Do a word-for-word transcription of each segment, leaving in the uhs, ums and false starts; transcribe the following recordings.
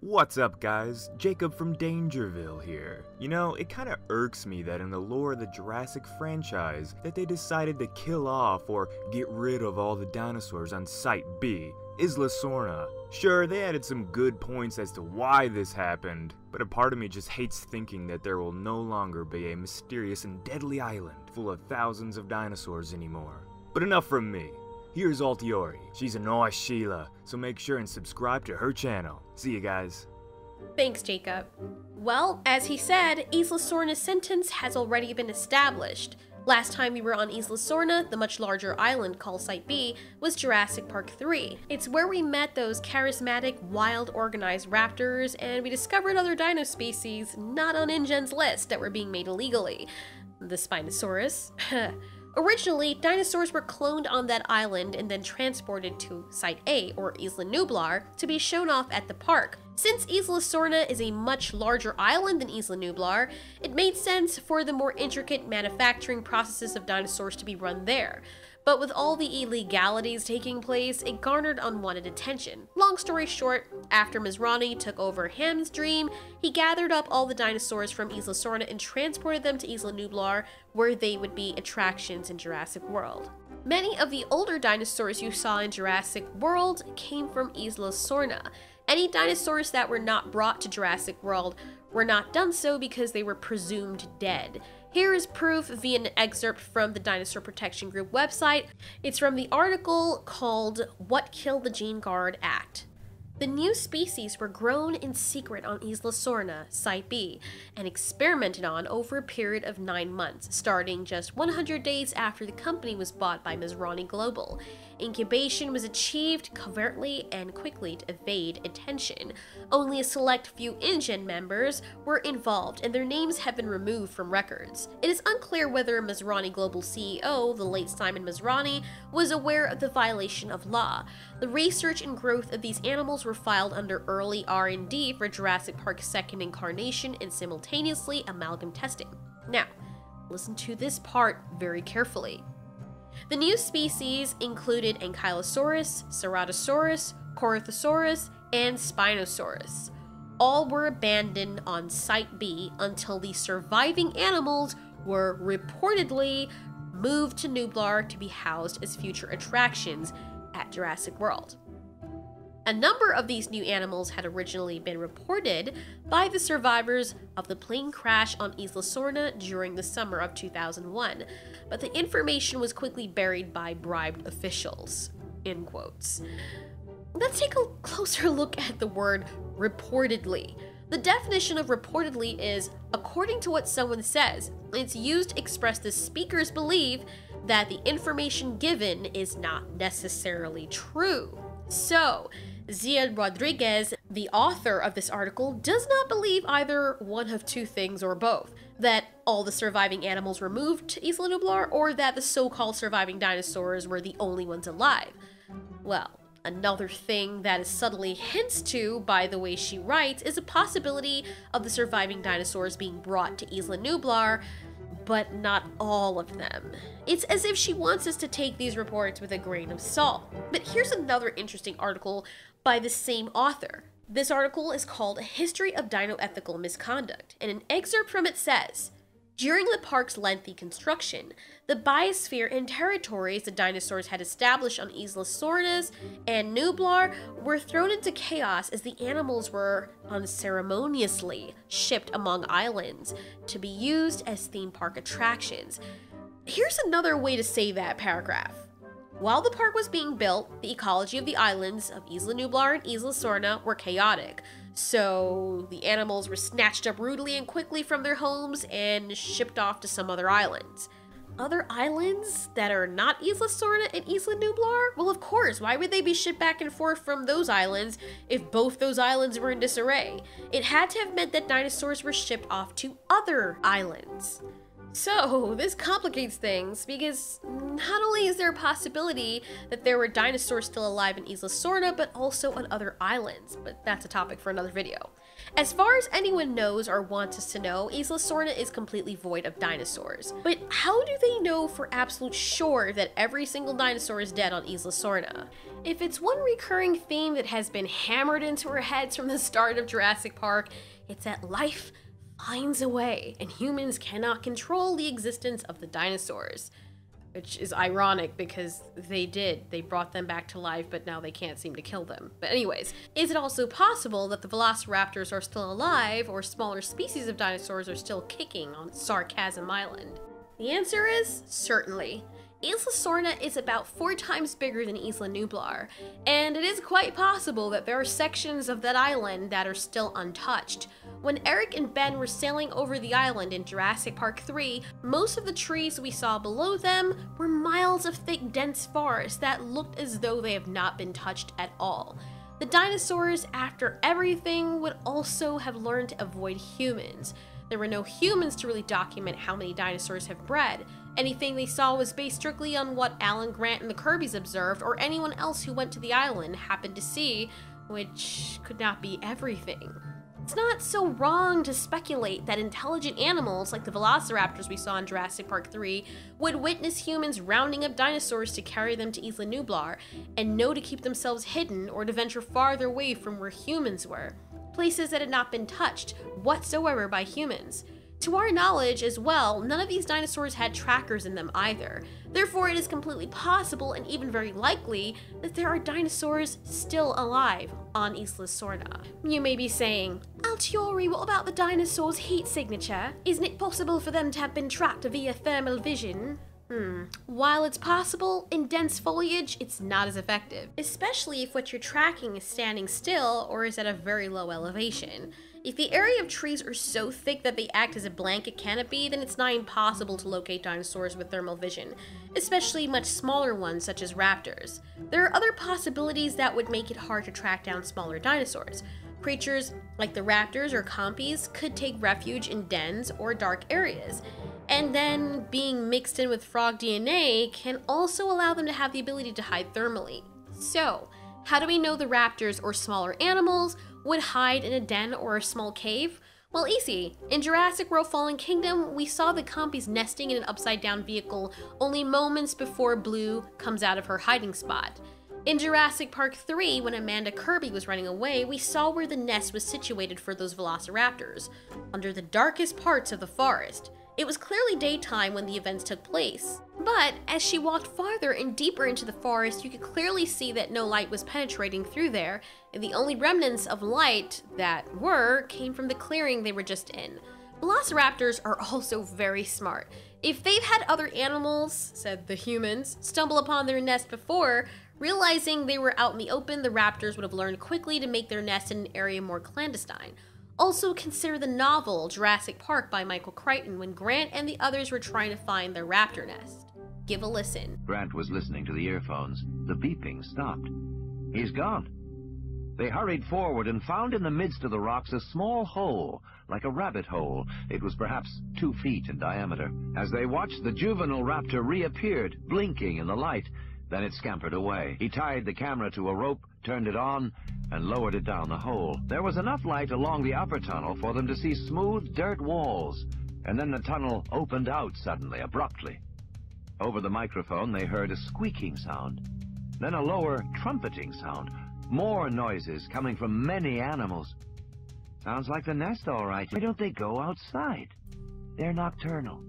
What's up guys, Jacob from Dangerville here. You know, it kinda irks me that in the lore of the Jurassic franchise that they decided to kill off or get rid of all the dinosaurs on Site B, Isla Sorna. Sure, they added some good points as to why this happened, but a part of me just hates thinking that there will no longer be a mysterious and deadly island full of thousands of dinosaurs anymore. But enough from me. Here's Alteori. She's a nice Sheila, so make sure and subscribe to her channel. See you guys. Thanks, Jacob. Well, as he said, Isla Sorna's sentence has already been established. Last time we were on Isla Sorna, the much larger island called Site B, was Jurassic Park three. It's where we met those charismatic, wild, organized raptors, and we discovered other dino species not on InGen's list that were being made illegally. The Spinosaurus. Originally, dinosaurs were cloned on that island and then transported to Site A, or Isla Nublar, to be shown off at the park. Since Isla Sorna is a much larger island than Isla Nublar, it made sense for the more intricate manufacturing processes of dinosaurs to be run there. But with all the illegalities taking place, it garnered unwanted attention. Long story short, after Masrani took over Ham's dream, he gathered up all the dinosaurs from Isla Sorna and transported them to Isla Nublar, where they would be attractions in Jurassic World. Many of the older dinosaurs you saw in Jurassic World came from Isla Sorna. Any dinosaurs that were not brought to Jurassic World were not done so because they were presumed dead. Here is proof via an excerpt from the Dinosaur Protection Group website. It's from the article called What Killed the Gene Guard Act. The new species were grown in secret on Isla Sorna, Site B, and experimented on over a period of nine months, starting just one hundred days after the company was bought by Masrani Global. Incubation was achieved covertly and quickly to evade attention. Only a select few InGen members were involved, and their names have been removed from records. It is unclear whether Masrani Global C E O, the late Simon Masrani, was aware of the violation of law. The research and growth of these animals were filed under early R and D for Jurassic Park's second incarnation and simultaneously amalgam testing. Now, listen to this part very carefully. The new species included Ankylosaurus, Ceratosaurus, Corythosaurus, and Spinosaurus. All were abandoned on Site B until the surviving animals were reportedly moved to Nublar to be housed as future attractions at Jurassic World. A number of these new animals had originally been reported by the survivors of the plane crash on Isla Sorna during the summer of two thousand one, but the information was quickly buried by bribed officials. End quotes. Let's take a closer look at the word reportedly. The definition of reportedly is according to what someone says. It's used to express the speaker's belief that the information given is not necessarily true. So, Zia Rodriguez, the author of this article, does not believe either one of two things or both, that all the surviving animals were moved to Isla Nublar or that the so-called surviving dinosaurs were the only ones alive. Well, another thing that is subtly hints to by the way she writes is a possibility of the surviving dinosaurs being brought to Isla Nublar, but not all of them. It's as if she wants us to take these reports with a grain of salt. But here's another interesting article by the same author. This article is called A History of Dinoethical Misconduct, and an excerpt from it says, during the park's lengthy construction, the biosphere and territories the dinosaurs had established on Isla Sorna and Nublar were thrown into chaos as the animals were unceremoniously shipped among islands to be used as theme park attractions. Here's another way to say that paragraph. While the park was being built, the ecology of the islands of Isla Nublar and Isla Sorna were chaotic. So the animals were snatched up rudely and quickly from their homes and shipped off to some other islands. Other islands that are not Isla Sorna and Isla Nublar? Well, of course, why would they be shipped back and forth from those islands if both those islands were in disarray? It had to have meant that dinosaurs were shipped off to other islands. So, this complicates things, because not only is there a possibility that there were dinosaurs still alive in Isla Sorna, but also on other islands, but that's a topic for another video. As far as anyone knows or wants us to know, Isla Sorna is completely void of dinosaurs. But how do they know for absolute sure that every single dinosaur is dead on Isla Sorna? If it's one recurring theme that has been hammered into our heads from the start of Jurassic Park, it's that life finds a way, and humans cannot control the existence of the dinosaurs. Which is ironic because they did. They brought them back to life, but now they can't seem to kill them. But anyways, is it also possible that the velociraptors are still alive, or smaller species of dinosaurs are still kicking on Sarcasm Island? The answer is certainly. Isla Sorna is about four times bigger than Isla Nublar, and it is quite possible that there are sections of that island that are still untouched. When Eric and Ben were sailing over the island in Jurassic Park three, most of the trees we saw below them were miles of thick, dense forest that looked as though they have not been touched at all. The dinosaurs, after everything, would also have learned to avoid humans. There were no humans to really document how many dinosaurs have bred. Anything they saw was based strictly on what Alan Grant and the Kirbys observed, or anyone else who went to the island happened to see, which could not be everything. It's not so wrong to speculate that intelligent animals, like the velociraptors we saw in Jurassic Park three, would witness humans rounding up dinosaurs to carry them to Isla Nublar, and know to keep themselves hidden or to venture farther away from where humans were, places that had not been touched whatsoever by humans. To our knowledge as well, none of these dinosaurs had trackers in them either. Therefore, it is completely possible and even very likely that there are dinosaurs still alive on Isla Sorna. You may be saying, Alteori, what about the dinosaurs' heat signature? Isn't it possible for them to have been trapped via thermal vision? Hmm. While it's possible, in dense foliage, it's not as effective, especially if what you're tracking is standing still or is at a very low elevation. If the area of trees are so thick that they act as a blanket canopy, then it's not impossible to locate dinosaurs with thermal vision, especially much smaller ones such as raptors. There are other possibilities that would make it hard to track down smaller dinosaurs. Creatures like the raptors or compies could take refuge in dens or dark areas, and then being mixed in with frog D N A can also allow them to have the ability to hide thermally. So, how do we know the raptors or smaller animals would hide in a den or a small cave? Well, easy. In Jurassic World Fallen Kingdom, we saw the compies nesting in an upside-down vehicle only moments before Blue comes out of her hiding spot. In Jurassic Park three, when Amanda Kirby was running away, we saw where the nest was situated for those velociraptors, under the darkest parts of the forest. It was clearly daytime when the events took place, but as she walked farther and deeper into the forest, you could clearly see that no light was penetrating through there, and the only remnants of light that were came from the clearing they were just in. Velociraptors are also very smart. If they've had other animals, said the humans, stumble upon their nest before, realizing they were out in the open, the raptors would have learned quickly to make their nest in an area more clandestine. Also consider the novel Jurassic Park by Michael Crichton when Grant and the others were trying to find their raptor nest. Give a listen. Grant was listening to the earphones. The beeping stopped. He's gone. They hurried forward and found in the midst of the rocks a small hole, like a rabbit hole. It was perhaps two feet in diameter. As they watched, the juvenile raptor reappeared, blinking in the light. Then it scampered away. He tied the camera to a rope, turned it on, and lowered it down the hole. There was enough light along the upper tunnel for them to see smooth dirt walls, and then the tunnel opened out suddenly, abruptly. Over the microphone they heard a squeaking sound, then a lower trumpeting sound, more noises coming from many animals. Sounds like the nest, all right. Why don't they go outside? They're nocturnal.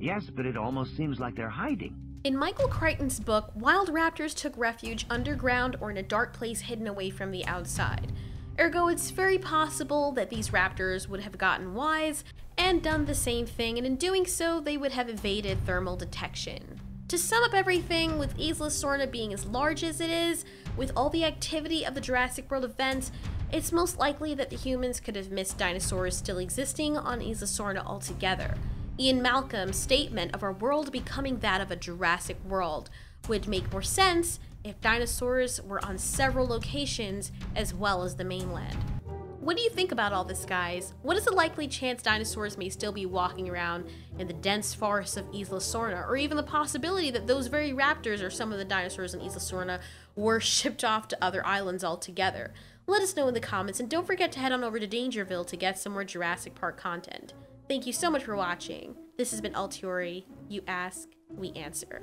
Yes, but it almost seems like they're hiding. In Michael Crichton's book, wild raptors took refuge underground or in a dark place hidden away from the outside. Ergo, it's very possible that these raptors would have gotten wise and done the same thing, and in doing so, they would have evaded thermal detection. To sum up everything, with Isla Sorna being as large as it is, with all the activity of the Jurassic World events, it's most likely that the humans could have missed dinosaurs still existing on Isla Sorna altogether. Ian Malcolm's statement of our world becoming that of a Jurassic World would make more sense if dinosaurs were on several locations as well as the mainland. What do you think about all this, guys? What is the likely chance dinosaurs may still be walking around in the dense forests of Isla Sorna, or even the possibility that those very raptors or some of the dinosaurs in Isla Sorna were shipped off to other islands altogether? Let us know in the comments, and don't forget to head on over to Dangerville to get some more Jurassic Park content. Thank you so much for watching. This has been Alteori. You ask, we answer.